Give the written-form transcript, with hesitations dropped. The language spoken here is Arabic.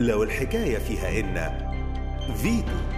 لو الحكاية فيها إن فيتو